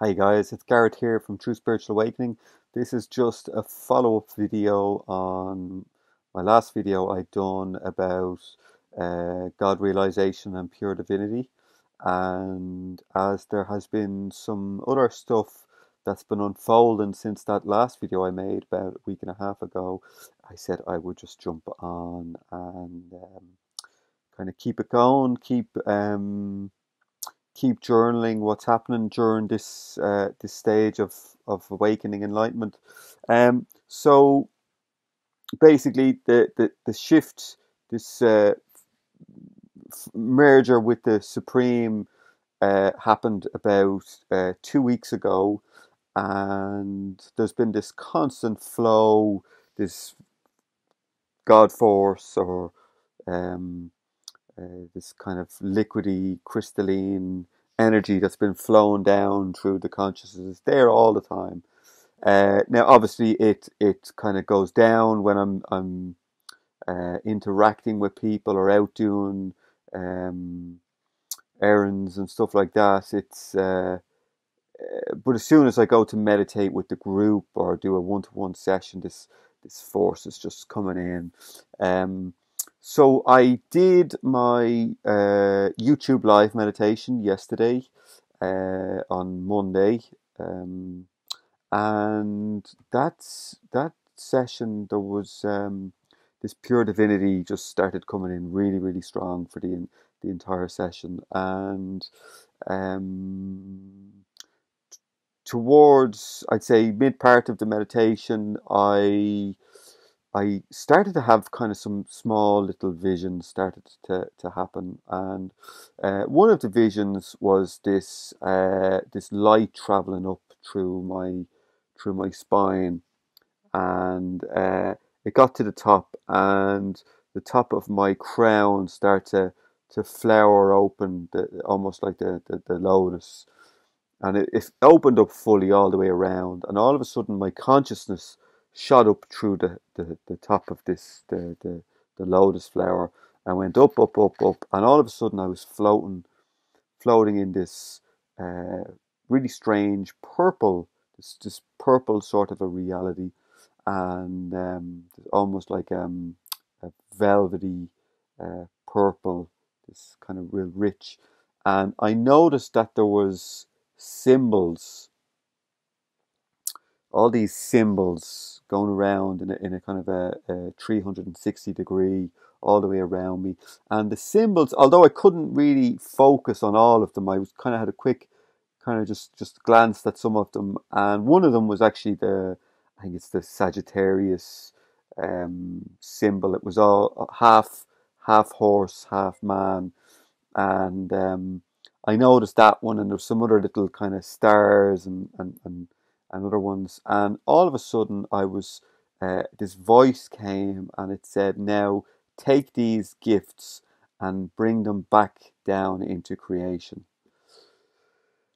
Hi guys, it's Gareth here from True Spiritual Awakening. This is just a follow-up video on my last video I'd done about God realization and pure divinity. And as there has been some other stuff that's been unfolding since that last video I made about a week and a half ago, I said I would just jump on and kind of keep it going, keep journaling what's happening during this this stage of awakening enlightenment. So basically the shift, this merger with the Supreme happened about 2 weeks ago, and there's been this constant flow, this God force, or this kind of liquidy, crystalline energy that's been flowing down through the consciousness there all the time. Now, obviously, it kind of goes down when I'm interacting with people or out doing errands and stuff like that. But as soon as I go to meditate with the group or do a one-to-one session, this force is just coming in. So I did my YouTube live meditation yesterday on Monday, and that session, there was this pure divinity just started coming in really strong for the entire session, and towards, I'd say, mid part of the meditation, I started to have kind of some small little visions started to happen, and one of the visions was this this light traveling up through my spine, and it got to the top, and the top of my crown started to flower open, almost like the lotus, and it opened up fully all the way around, and all of a sudden my consciousness shot up through the top of this the lotus flower and went up, and all of a sudden I was floating in this really strange purple, this purple sort of a reality, and almost like a velvety purple, this kind of real rich. And I noticed that there was symbols, all these symbols going around in a kind of a 360 degree all the way around me. And the symbols, although I couldn't really focus on all of them, I was kind of had a quick kind of just glanced at some of them. And one of them was actually I think it's the Sagittarius symbol. It was all half horse, half man. And I noticed that one, and there's some other little kind of stars and other ones, and all of a sudden I was this voice came and it said, now take these gifts and bring them back down into creation.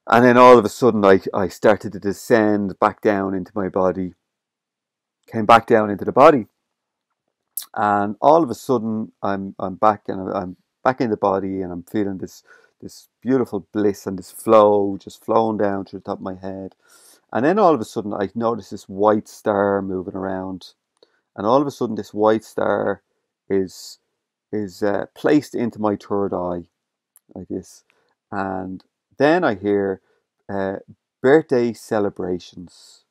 And then all of a sudden I started to descend back down into my body, came back down into the body, and all of a sudden I'm back, and I'm back in the body, and I'm feeling this beautiful bliss and this flow just flowing down through the top of my head. And then all of a sudden I noticed this white star moving around, and all of a sudden this white star is placed into my third eye like this. And then I hear birthday celebrations,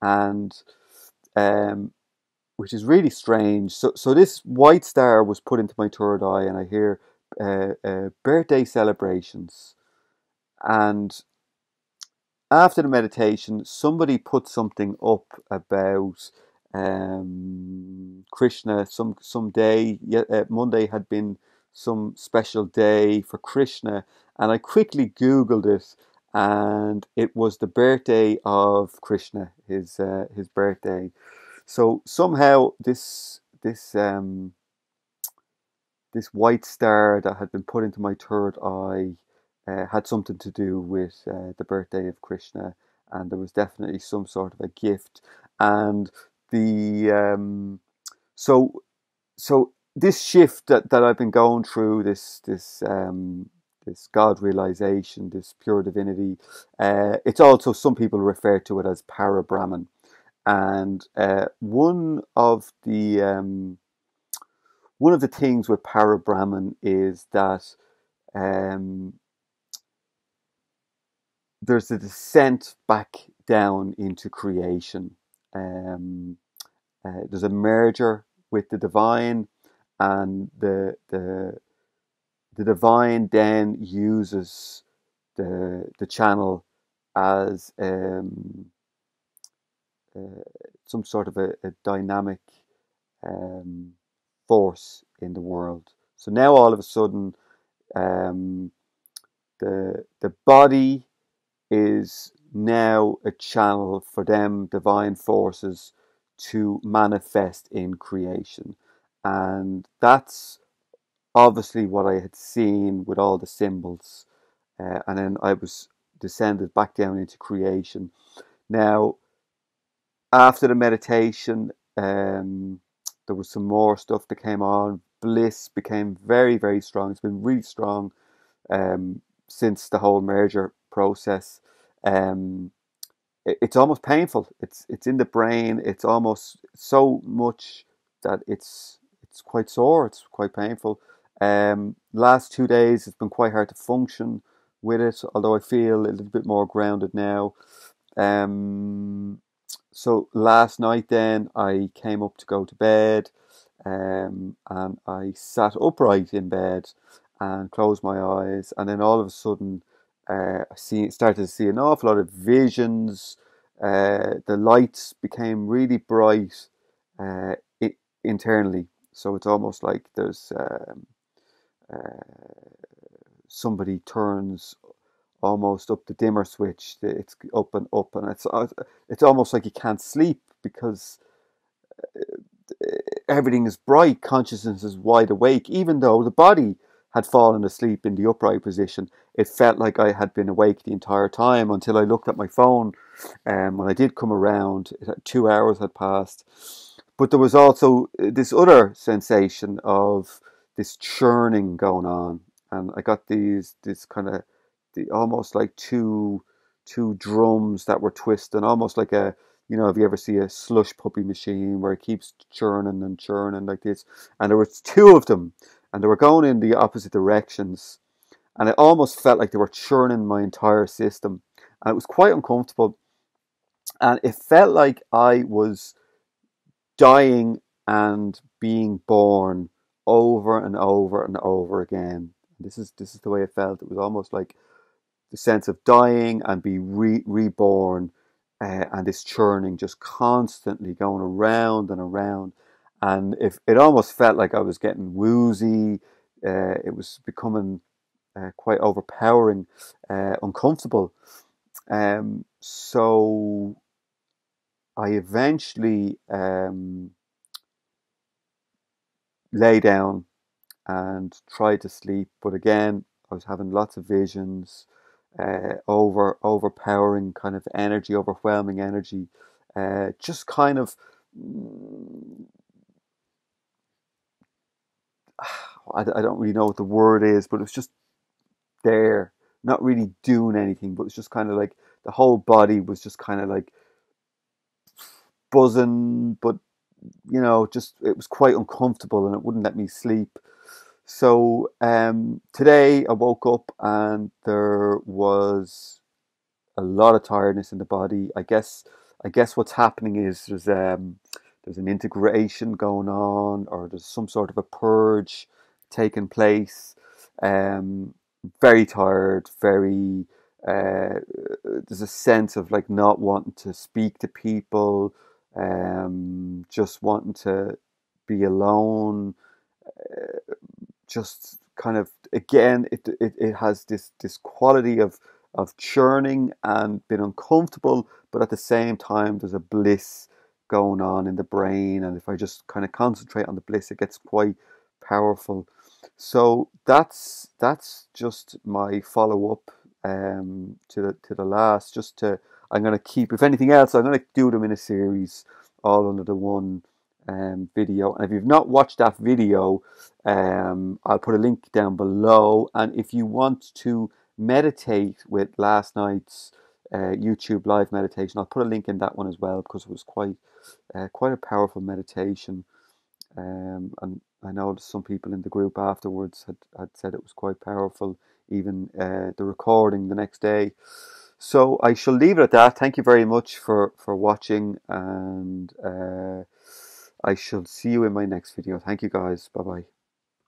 and which is really strange. So this white star was put into my third eye, and I hear birthday celebrations. And after the meditation, somebody put something up about Krishna. Some day, Monday had been some special day for Krishna, and I quickly Googled it, and it was the birthday of Krishna, his birthday. So somehow this white star that had been put into my third eye had something to do with the birthday of Krishna, and there was definitely some sort of a gift. And the so this shift that I've been going through, this this God realization, this pure divinity. It's also, some people refer to it as para brahman. And one of the things with para brahman is that there's a descent back down into creation. There's a merger with the divine, and the divine then uses the channel as some sort of a dynamic force in the world. So now all of a sudden, the body is now a channel for them divine forces to manifest in creation. And that's obviously what I had seen with all the symbols. And then I was descended back down into creation. Now, after the meditation, there was some more stuff that came on. Bliss became very, very strong. It's been really strong since the whole merger process. It's almost painful. It's in the brain. It's almost so much that it's quite sore. It's quite painful. Last 2 days, it's been quite hard to function with it, although I feel a little bit more grounded now. So last night then, I came up to go to bed, and I sat upright in bed and closed my eyes, and then all of a sudden, started to see an awful lot of visions. The lights became really bright internally. So it's almost like there's somebody turns almost up the dimmer switch. It's up and up, and it's almost like you can't sleep because everything is bright. Consciousness is wide awake, even though the body had fallen asleep in the upright position. It felt like I had been awake the entire time until I looked at my phone. When I did come around, 2 hours had passed. But there was also this other sensation of this churning going on, and I got this kind of almost like two drums that were twisting, almost like a, you know, if you ever see a slush puppy machine where it keeps churning and churning like this, and there was two of them. And they were going in the opposite directions. And it almost felt like they were churning my entire system. And it was quite uncomfortable. And it felt like I was dying and being born over and over and over again. This is the way it felt. It was almost like the sense of dying and being reborn. And this churning just constantly going around and around. And if it almost felt like I was getting woozy, it was becoming quite overpowering, uncomfortable. So I eventually lay down and tried to sleep. But again, I was having lots of visions, overpowering kind of energy, overwhelming energy, just kind of... I don't really know what the word is, but it was just there, not really doing anything, but it's just kind of like the whole body was just kind of like buzzing, but you know, just it was quite uncomfortable and it wouldn't let me sleep. So today I woke up and there was a lot of tiredness in the body. I guess what's happening is there's an integration going on, or there's some sort of a purge taking place. Very tired, very, there's a sense of like not wanting to speak to people, just wanting to be alone, just kind of, again, it has this quality of churning and being uncomfortable, but at the same time, there's a bliss going on in the brain, and if I just kind of concentrate on the bliss, it gets quite powerful. So that's just my follow-up to the last, I'm going to keep, if anything else, I'm going to do them in a series all under the one video. And if you've not watched that video, I'll put a link down below. And if you want to meditate with last night's YouTube live meditation, I'll put a link in that one as well, because it was quite a powerful meditation. And I know some people in the group afterwards had said it was quite powerful, even the recording the next day. So I shall leave it at that. Thank you very much for watching, and I shall see you in my next video. Thank you guys. Bye-bye.